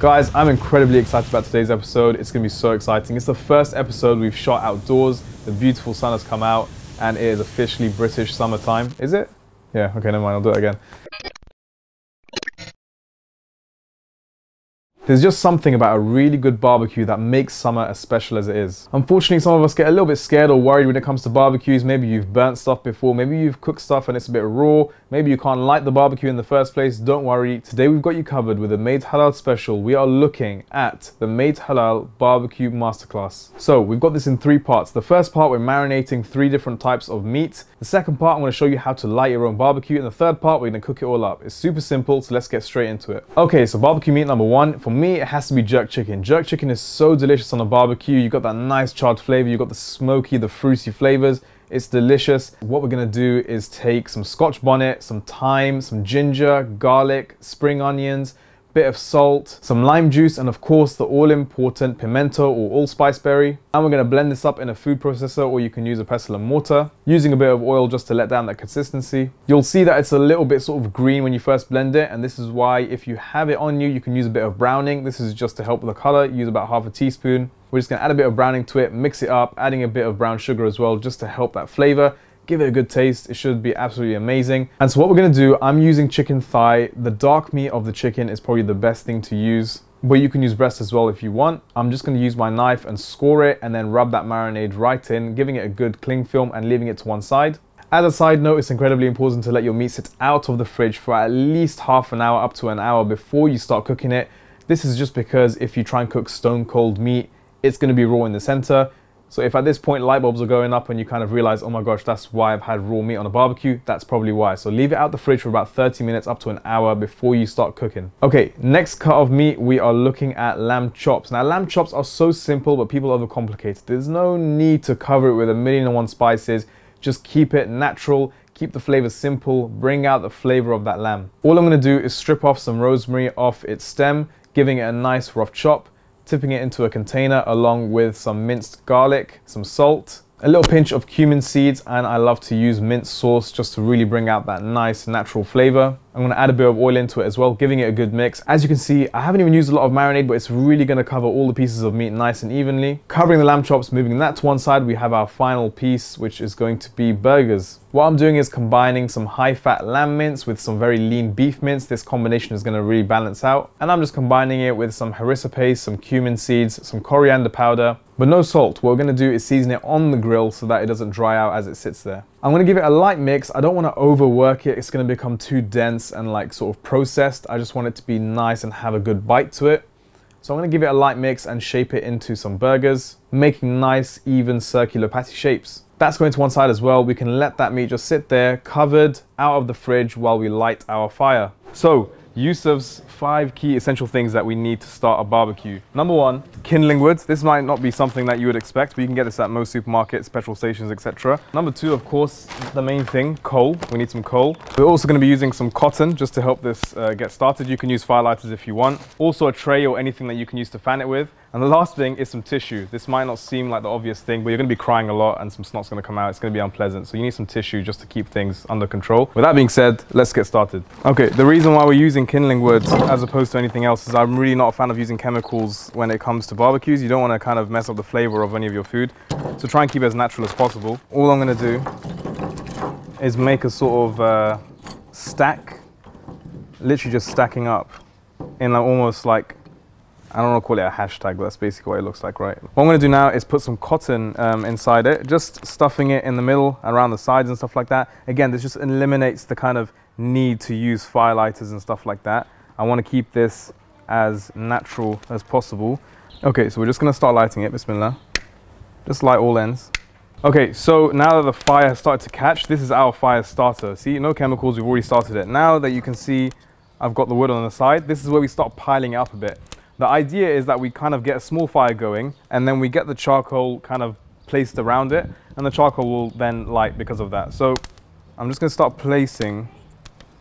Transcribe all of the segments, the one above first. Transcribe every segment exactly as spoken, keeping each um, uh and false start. Guys, I'm incredibly excited about today's episode. It's going to be so exciting. It's the first episode we've shot outdoors. The beautiful sun has come out and it is officially British summertime. Is it? Yeah, okay, never mind, I'll do it again. There's just something about a really good barbecue that makes summer as special as it is. Unfortunately, some of us get a little bit scared or worried when it comes to barbecues. Maybe you've burnt stuff before, maybe you've cooked stuff and it's a bit raw, maybe you can't light the barbecue in the first place. Don't worry, today we've got you covered with a Made Halal special. We are looking at the Made Halal Barbecue Masterclass. So we've got this in three parts. The first part, we're marinating three different types of meat. The second part, I'm going to show you how to light your own barbecue. And the third part, we're going to cook it all up. It's super simple, so let's get straight into it. Okay, so barbecue meat number one, for For me, it has to be jerk chicken. Jerk chicken is so delicious on a barbecue. You've got that nice charred flavor, you've got the smoky, the fruity flavors. It's delicious. What we're gonna do is take some scotch bonnet, some thyme, some ginger, garlic, spring onions, bit of salt, some lime juice, and of course the all-important pimento or allspice berry. And we're gonna blend this up in a food processor, or you can use a pestle and mortar, using a bit of oil just to let down that consistency. You'll see that it's a little bit sort of green when you first blend it, and this is why if you have it on you, you can use a bit of browning. This is just to help with the color. Use about half a teaspoon. We're just gonna add a bit of browning to it, mix it up, adding a bit of brown sugar as well, just to help that flavor. Give it a good taste, it should be absolutely amazing. And so what we're gonna do, I'm using chicken thigh. The dark meat of the chicken is probably the best thing to use, but you can use breast as well if you want. I'm just gonna use my knife and score it and then rub that marinade right in, giving it a good cling film and leaving it to one side. As a side note, it's incredibly important to let your meat sit out of the fridge for at least half an hour up to an hour before you start cooking it. This is just because if you try and cook stone cold meat, it's gonna be raw in the center. So if at this point light bulbs are going up and you kind of realize, oh my gosh, that's why I've had raw meat on a barbecue, that's probably why. So leave it out the fridge for about thirty minutes up to an hour before you start cooking. Okay, next cut of meat, we are looking at lamb chops. Now lamb chops are so simple, but people overcomplicate. There's no need to cover it with a million and one spices. Just keep it natural, keep the flavor simple, bring out the flavor of that lamb. All I'm gonna do is strip off some rosemary off its stem, giving it a nice rough chop, tipping it into a container along with some minced garlic, some salt, a little pinch of cumin seeds, and I love to use mint sauce just to really bring out that nice natural flavor. I'm gonna add a bit of oil into it as well, giving it a good mix. As you can see, I haven't even used a lot of marinade, but it's really gonna cover all the pieces of meat nice and evenly. Covering the lamb chops, moving that to one side, we have our final piece, which is going to be burgers. What I'm doing is combining some high-fat lamb mince with some very lean beef mince. This combination is gonna really balance out. And I'm just combining it with some harissa paste, some cumin seeds, some coriander powder, but no salt. What we're gonna do is season it on the grill so that it doesn't dry out as it sits there. I'm gonna give it a light mix. I don't wanna overwork it. It's gonna become too dense and like sort of processed. I just want it to be nice and have a good bite to it. So I'm gonna give it a light mix and shape it into some burgers, making nice, even circular patty shapes. That's going to one side as well. We can let that meat just sit there, covered, out of the fridge while we light our fire. So, Yusuf's five key essential things that we need to start a barbecue. Number one, kindling wood. This might not be something that you would expect, but you can get this at most supermarkets, petrol stations, et cetera. Number two, of course, the main thing, coal. We need some coal. We're also gonna be using some cotton just to help this uh, get started. You can use firelighters if you want. Also a tray or anything that you can use to fan it with. And the last thing is some tissue. This might not seem like the obvious thing, but you're gonna be crying a lot and some snot's gonna come out. It's gonna be unpleasant. So you need some tissue just to keep things under control. With that being said, let's get started. Okay, the reason why we're using kindling wood as opposed to anything else is I'm really not a fan of using chemicals when it comes to barbecues. You don't wanna kind of mess up the flavor of any of your food. So try and keep it as natural as possible. All I'm gonna do is make a sort of uh, stack, literally just stacking up in like almost like, I don't want to call it a hashtag, but that's basically what it looks like, right? What I'm going to do now is put some cotton um, inside it, just stuffing it in the middle, around the sides and stuff like that. Again, this just eliminates the kind of need to use firelighters and stuff like that. I want to keep this as natural as possible. Okay, so we're just going to start lighting it, bismillah. Just light all ends. Okay, so now that the fire has started to catch, this is our fire starter. See, no chemicals, we've already started it. Now that you can see I've got the wood on the side, this is where we start piling it up a bit. The idea is that we kind of get a small fire going and then we get the charcoal kind of placed around it and the charcoal will then light because of that. So I'm just going to start placing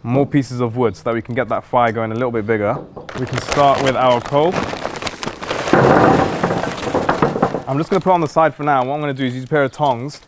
more pieces of wood so that we can get that fire going a little bit bigger. We can start with our coal. I'm just going to put it on the side for now. What I'm going to do is use a pair of tongs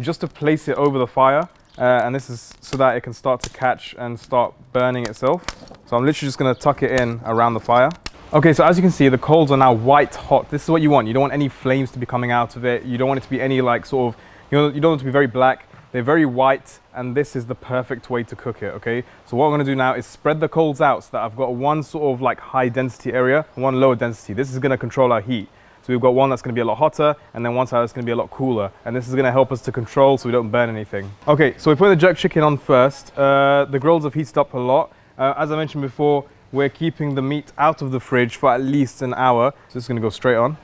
just to place it over the fire uh, and this is so that it can start to catch and start burning itself. So I'm literally just going to tuck it in around the fire. Okay, so as you can see, the coals are now white hot. This is what you want. You don't want any flames to be coming out of it. You don't want it to be any like sort of, you know, you don't want it to be very black. They're very white, and this is the perfect way to cook it, okay? So what I'm gonna do now is spread the coals out so that I've got one sort of like high density area, one lower density. This is gonna control our heat. So we've got one that's gonna be a lot hotter, and then one side that's gonna be a lot cooler. And this is gonna help us to control so we don't burn anything. Okay, so we put the jerk chicken on first. Uh, the grills have heated up a lot. Uh, as I mentioned before, we're keeping the meat out of the fridge for at least an hour. So it's gonna go straight on.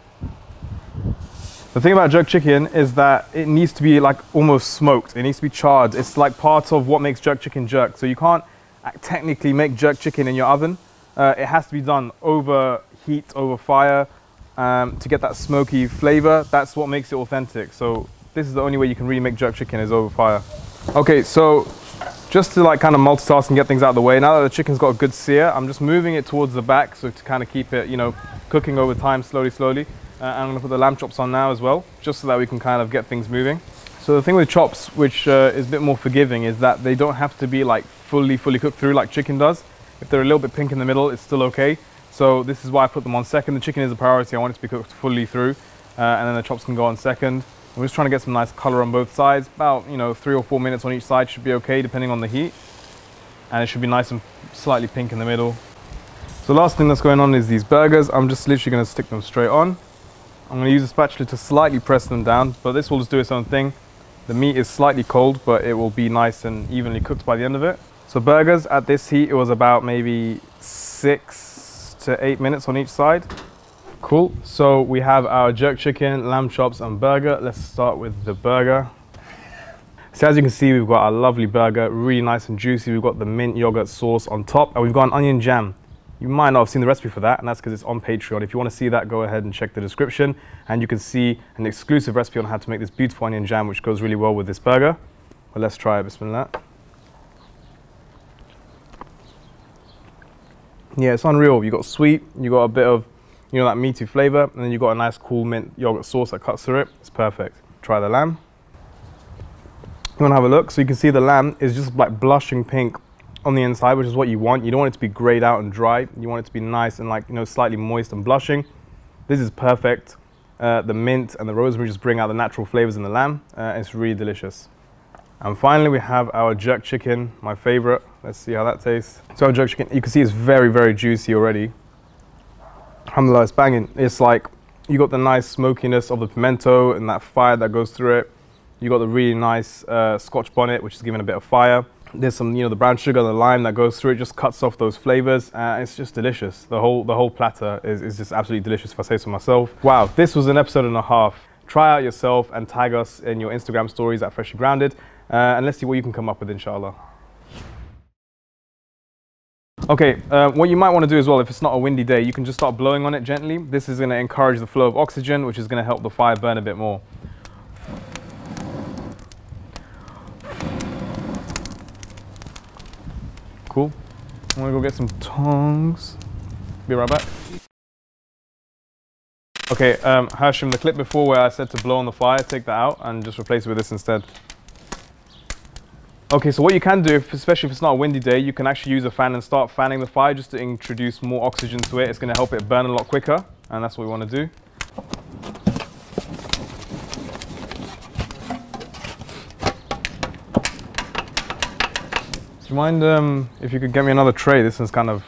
The thing about jerk chicken is that it needs to be like almost smoked. It needs to be charred. It's like part of what makes jerk chicken jerk. So you can't technically make jerk chicken in your oven. Uh, it has to be done over heat, over fire, um, to get that smoky flavor. That's what makes it authentic. So this is the only way you can really make jerk chicken, is over fire. Okay, so just to like kind of multitask and get things out of the way, now that the chicken's got a good sear, I'm just moving it towards the back, so to kind of keep it, you know, cooking over time, slowly, slowly. Uh, and I'm going to put the lamb chops on now as well, just so that we can kind of get things moving. So the thing with chops, which uh, is a bit more forgiving, is that they don't have to be like fully, fully cooked through like chicken does. If they're a little bit pink in the middle, it's still okay. So this is why I put them on second. The chicken is a priority. I want it to be cooked fully through, uh, and then the chops can go on second. I'm just trying to get some nice color on both sides. About, you know, three or four minutes on each side should be okay, depending on the heat. And it should be nice and slightly pink in the middle. So the last thing that's going on is these burgers. I'm just literally going to stick them straight on. I'm going to use a spatula to slightly press them down, but this will just do its own thing. The meat is slightly cold, but it will be nice and evenly cooked by the end of it. So burgers at this heat, it was about maybe six to eight minutes on each side. Cool. So we have our jerk chicken, lamb chops and burger. Let's start with the burger. So as you can see, we've got our lovely burger, really nice and juicy. We've got the mint yogurt sauce on top, and we've got an onion jam. You might not have seen the recipe for that, and that's because it's on Patreon. If you want to see that, go ahead and check the description, and you can see an exclusive recipe on how to make this beautiful onion jam, which goes really well with this burger. But let's try it, bismillah. Yeah, it's unreal. You've got sweet, you got a bit of, you know, that meaty flavor, and then you've got a nice cool mint yogurt sauce that cuts through it. It's perfect. Try the lamb. You want to have a look? So you can see the lamb is just like blushing pink on the inside, which is what you want. You don't want it to be grayed out and dry. You want it to be nice and, like, you know, slightly moist and blushing. This is perfect. Uh, the mint and the rosemary just bring out the natural flavors in the lamb. Uh, it's really delicious. And finally, we have our jerk chicken, my favorite. Let's see how that tastes. So our jerk chicken, you can see it's very, very juicy already. Alhamdulillah, it's banging. It's like, you got the nice smokiness of the pimento and that fire that goes through it. You got the really nice uh, scotch bonnet, which is giving a bit of fire. There's some, you know, the brown sugar, the lime that goes through it, just cuts off those flavors. Uh, it's just delicious. The whole, the whole platter is, is just absolutely delicious, if I say so myself. Wow, this was an episode and a half. Try out yourself and tag us in your Instagram stories at Freshly Grounded, uh, and let's see what you can come up with, inshallah. Okay, uh, what you might want to do as well, if it's not a windy day, you can just start blowing on it gently. This is going to encourage the flow of oxygen, which is going to help the fire burn a bit more. Cool. I'm gonna go get some tongs. Be right back. Okay, um, Hashim, the clip before where I said to blow on the fire, take that out and just replace it with this instead. Okay, so what you can do, if, especially if it's not a windy day, you can actually use a fan and start fanning the fire just to introduce more oxygen to it. It's gonna help it burn a lot quicker, and that's what we wanna do. Do you mind um, if you could get me another tray? This one's kind of